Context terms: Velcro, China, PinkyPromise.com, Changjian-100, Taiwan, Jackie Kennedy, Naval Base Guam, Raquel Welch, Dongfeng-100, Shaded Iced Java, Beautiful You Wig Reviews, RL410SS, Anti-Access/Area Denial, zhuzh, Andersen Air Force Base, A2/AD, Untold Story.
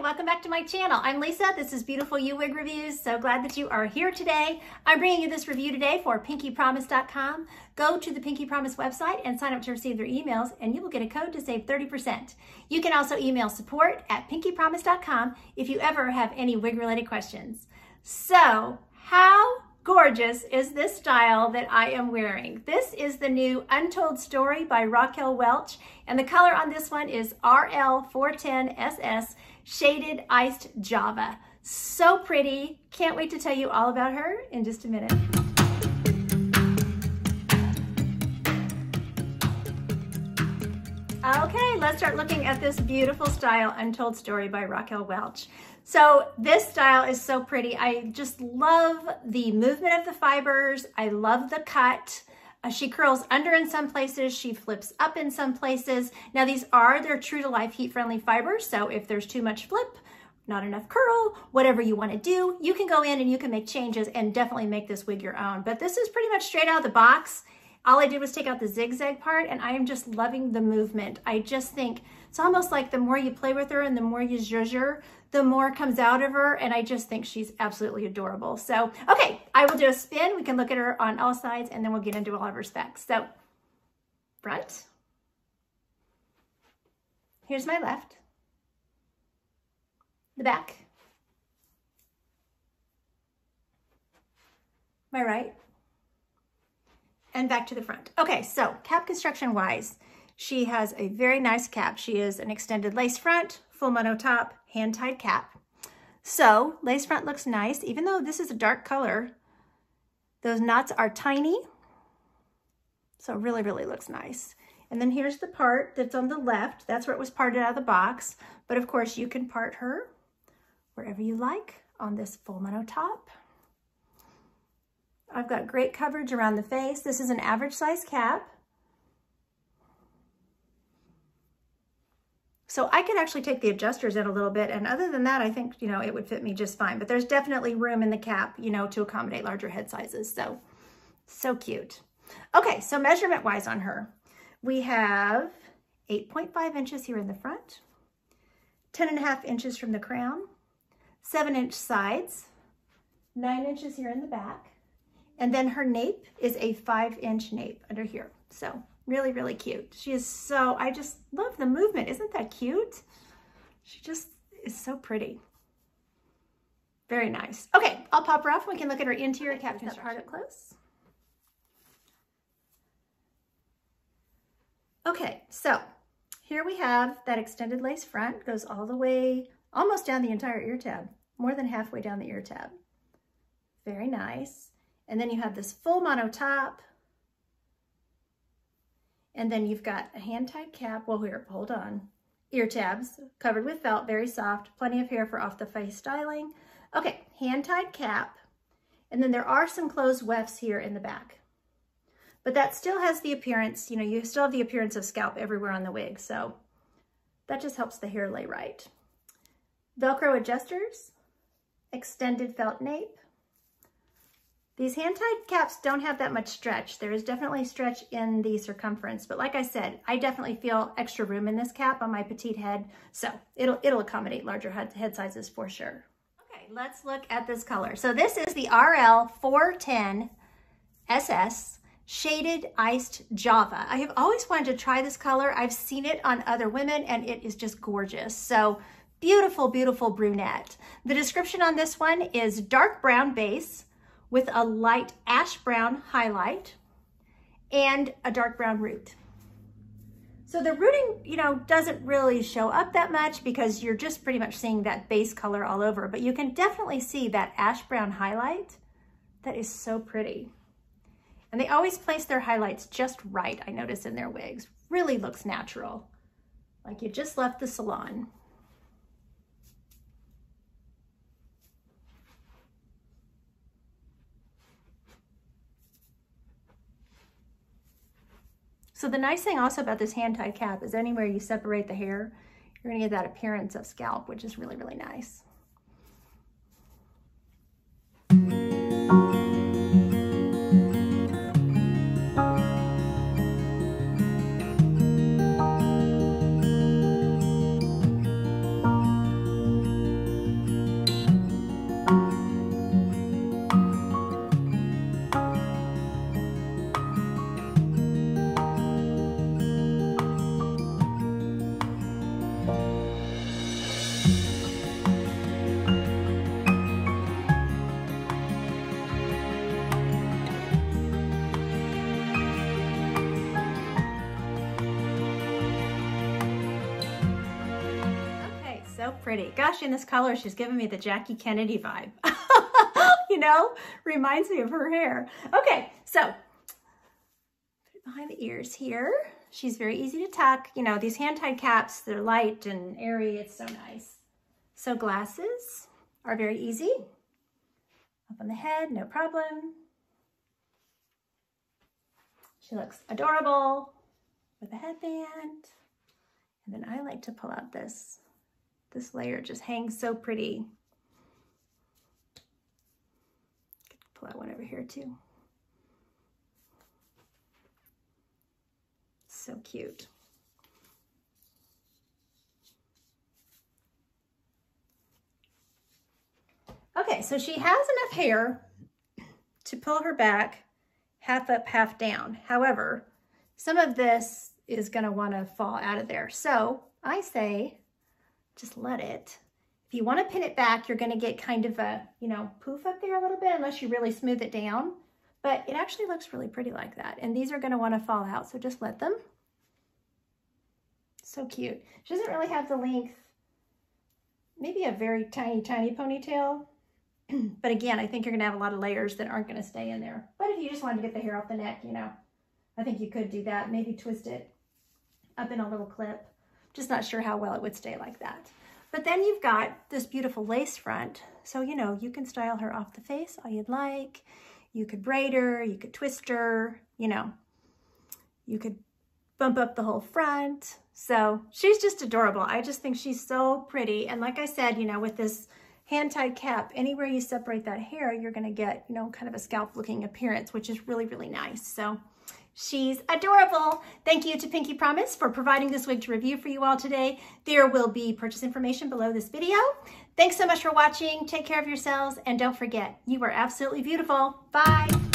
Hi, welcome back to my channel. I'm Lisa, this is Beautiful You Wig Reviews. So glad that you are here today. I'm bringing you this review today for PinkyPromise.com. Go to the Pinky Promise website and sign up to receive their emails and you will get a code to save 30%. You can also email support@pinkypromise.com if you ever have any wig related questions. So how gorgeous is this style that I am wearing? This is the new Untold Story by Raquel Welch, and the color on this one is RL410SS Shaded Iced Java. So pretty. Can't wait to tell you all about her in just a minute. Okay, let's start looking at this beautiful style, Untold Story by Raquel Welch. So this style is so pretty. I just love the movement of the fibers. I love the cut. She curls under in some places. She flips up in some places. Now these are their true to life heat friendly fibers. So if there's too much flip, not enough curl, whatever you want to do, you can go in and you can make changes and definitely make this wig your own. But this is pretty much straight out of the box. All I did was take out the zigzag part, and I am just loving the movement. I just think it's almost like the more you play with her and the more you zhuzh her, the more comes out of her, and I just think she's absolutely adorable. So, okay, I will do a spin. We can look at her on all sides, and then we'll get into all of her specs. So, front. Here's my left. The back. My right. And back to the front. Okay, so cap construction wise, she has a very nice cap. She is an extended lace front, full mono top, hand tied cap. So lace front looks nice, even though this is a dark color. Those knots are tiny, so really, really looks nice. And then here's the part that's on the left. That's where it was parted out of the box. But of course you can part her wherever you like on this full mono top. I've got great coverage around the face. This is an average size cap. So I could actually take the adjusters in a little bit. And other than that, I think, you know, it would fit me just fine, but there's definitely room in the cap, you know, to accommodate larger head sizes. So cute. Okay. So measurement wise on her, we have 8.5 inches here in the front, 10.5 inches from the crown, 7-inch sides, 9 inches here in the back. And then her nape is a 5-inch nape under here. So really, really cute. She is so, I just love the movement. Isn't that cute? She just is so pretty. Very nice. Okay, I'll pop her off. We can look at her interior cap construction. Part up close. Okay, so here we have that extended lace front. Goes all the way, almost down the entire ear tab. More than halfway down the ear tab. Very nice. And then you have this full mono top. And then you've got a hand-tied cap. Well, here, hold on. Ear tabs covered with felt, very soft, plenty of hair for off-the-face styling. Okay, hand-tied cap. And then there are some closed wefts here in the back. But that still has the appearance, you know, you still have the appearance of scalp everywhere on the wig. So that just helps the hair lay right. Velcro adjusters, extended felt nape. These hand-tied caps don't have that much stretch. There is definitely stretch in the circumference, but like I said, I definitely feel extra room in this cap on my petite head, so it'll accommodate larger head sizes for sure. Okay, let's look at this color. So this is the RL410SS Shaded Iced Java. I have always wanted to try this color. I've seen it on other women, and it is just gorgeous. So beautiful, beautiful brunette. The description on this one is dark brown base, with a light ash brown highlight and a dark brown root. So the rooting, you know, doesn't really show up that much because you're just pretty much seeing that base color all over, but you can definitely see that ash brown highlight. That is so pretty. And they always place their highlights just right, I notice, in their wigs. Really looks natural, like you just left the salon. So the nice thing also about this hand-tied cap is anywhere you separate the hair, you're gonna get that appearance of scalp, which is really, really nice. so pretty. Gosh, in this color, she's giving me the Jackie Kennedy vibe. You know, reminds me of her hair. Okay, so put it behind the ears here. She's very easy to tuck. You know, these hand-tied caps, they're light and airy. It's so nice. So glasses are very easy. Up on the head, no problem. She looks adorable with a headband. And then I like to pull out this. This layer just hangs so pretty. Pull out one over here too. So cute. Okay, so she has enough hair to pull her back half up, half down. However, some of this is gonna wanna fall out of there. So I say, just let it. If you wanna pin it back, you're gonna get kind of a, you know, poof up there a little bit unless you really smooth it down. But it actually looks really pretty like that. And these are gonna wanna fall out, so just let them. So cute. She doesn't really have the length, maybe a very tiny, tiny ponytail. But again, I think you're gonna have a lot of layers that aren't gonna stay in there. But if you just wanted to get the hair off the neck, you know, I think you could do that. Maybe twist it up in a little clip. Just not sure how well it would stay like that. But then you've got this beautiful lace front. So, you know, you can style her off the face all you'd like. You could braid her, you could twist her, you know, you could bump up the whole front. So she's just adorable. I just think she's so pretty. And like I said, you know, with this hand-tied cap, anywhere you separate that hair, you're gonna get, you know, kind of a scalp-looking appearance, which is really, really nice. So she's adorable. Thank you to Pinky Promise for providing this wig to review for you all today. There will be purchase information below this video. Thanks so much for watching. Take care of yourselves, and don't forget, you are absolutely beautiful. Bye.